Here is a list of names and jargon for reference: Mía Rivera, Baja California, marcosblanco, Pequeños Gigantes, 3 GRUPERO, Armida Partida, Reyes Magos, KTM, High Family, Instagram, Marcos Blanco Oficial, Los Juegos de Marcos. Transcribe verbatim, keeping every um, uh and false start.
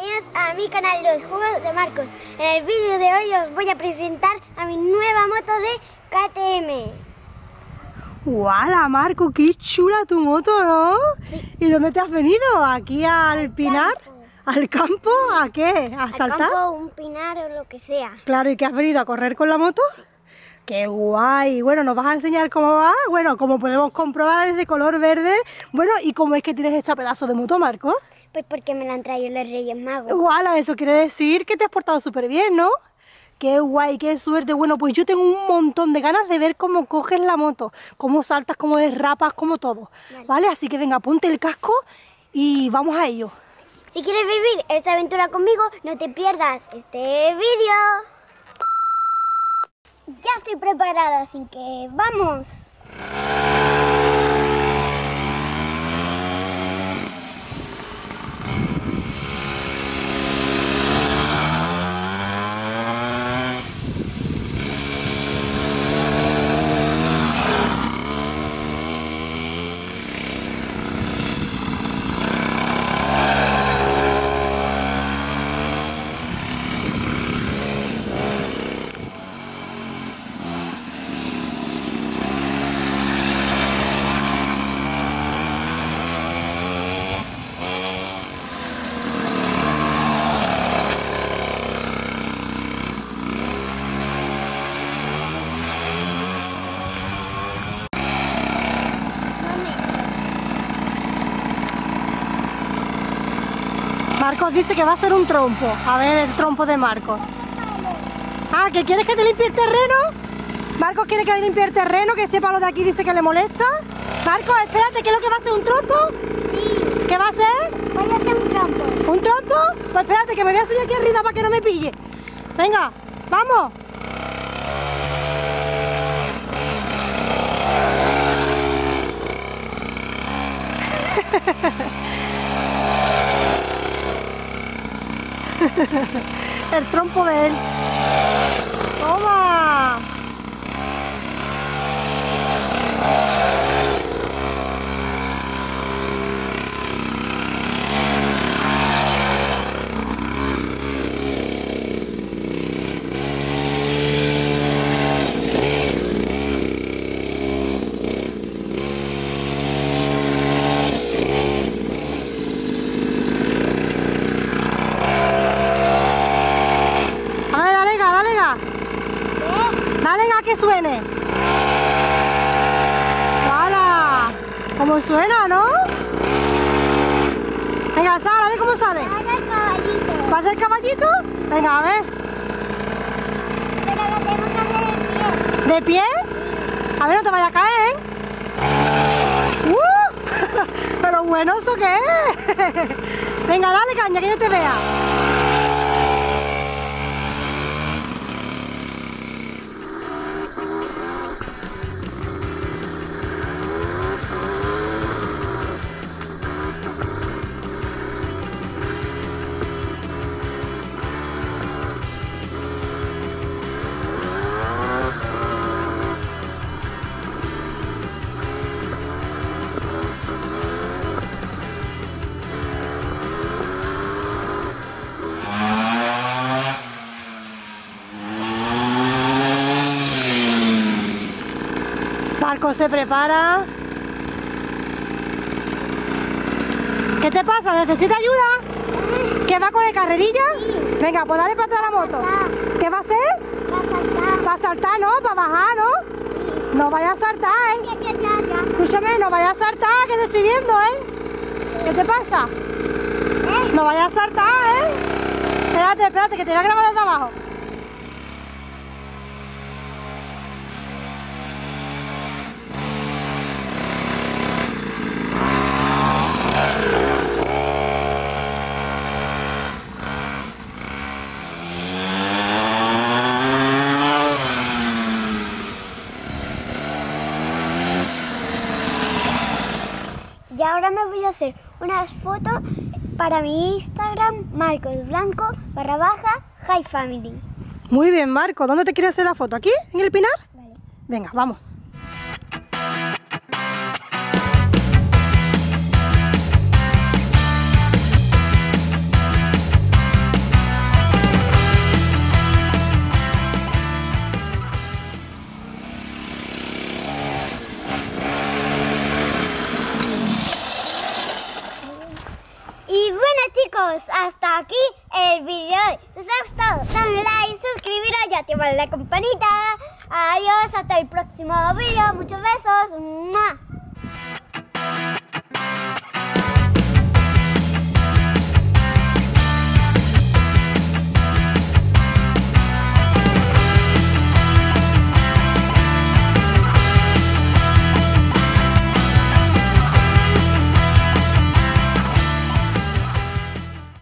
bienvenidos a mi canal Los Juegos de Marcos. En el vídeo de hoy os voy a presentar a mi nueva moto de K T M. ¡Wala, Marco! ¡Qué chula tu moto!, ¿no? Sí. ¿Y dónde te has venido? ¿Aquí al, al pinar? Campo. ¿Al campo? ¿A qué? ¿A saltar? Al campo, un pinar o lo que sea. Claro, ¿y qué has venido? ¿A correr con la moto? Sí. ¡Qué guay! Bueno, nos vas a enseñar cómo va. Bueno, como podemos comprobar, es de color verde. Bueno, ¿y cómo es que tienes este pedazo de moto, Marcos? Pues porque me la han traído los Reyes Magos. ¡Guala! Eso quiere decir que te has portado súper bien, ¿no? ¡Qué guay! ¡Qué suerte! Bueno, pues yo tengo un montón de ganas de ver cómo coges la moto, cómo saltas, cómo derrapas, cómo todo. Vale. ¿Vale? Así que venga, ponte el casco y vamos a ello. Si quieres vivir esta aventura conmigo, no te pierdas este vídeo. Ya estoy preparada, así que ¡vamos! Marcos dice que va a ser un trompo. A ver el trompo de Marcos. Ah, ¿que quieres que te limpie el terreno? Marcos quiere que limpie el terreno, que este palo de aquí dice que le molesta. Marcos, espérate, ¿qué es lo que va a ser? ¿Un trompo? Sí. ¿Qué va a ser? Voy a hacer un trompo. ¿Un trompo? Pues espérate, que me voy a subir aquí arriba para que no me pille. Venga, vamos. El trompo de él. ¡Toma! Suene. ¡Hala! Como suena, ¿no? Venga, Sara, a ver cómo sale. Va a ser caballito. ¿Va a ser caballito? Venga, a ver. Pero lo tengo que hacer de pie. ¿De pie? A ver, no te vaya a caer, ¿eh? ¡Uh! Pero bueno, ¿eso qué es? Venga, dale caña, que yo te vea. Marcos se prepara. ¿Qué te pasa? ¿Necesita ayuda? ¿Que va con el carrerilla? Sí. Venga, pues dale para atrás la moto. Saltar. ¿Qué va a hacer? Va a saltar. Va a saltar, ¿no? Para bajar, ¿no? Sí. No vaya a saltar, ¿eh? Ya, ya, ya, ya. Escúchame, no vaya a saltar, que te estoy viendo, ¿eh? ¿Qué te pasa? ¿Eh? No vaya a saltar, ¿eh? Espérate, espérate, que te voy a grabar desde abajo. Y ahora me voy a hacer unas fotos para mi Instagram, marcosblanco barra baja High Family. Muy bien, Marco. ¿Dónde te quieres hacer la foto? ¿Aquí? ¿En el pinar? Vale. Venga, vamos. pues hasta aquí el video. Si os ha gustado, dale like, suscribiros y activad la campanita. Adiós, hasta el próximo video. Muchos besos. ¡Mua!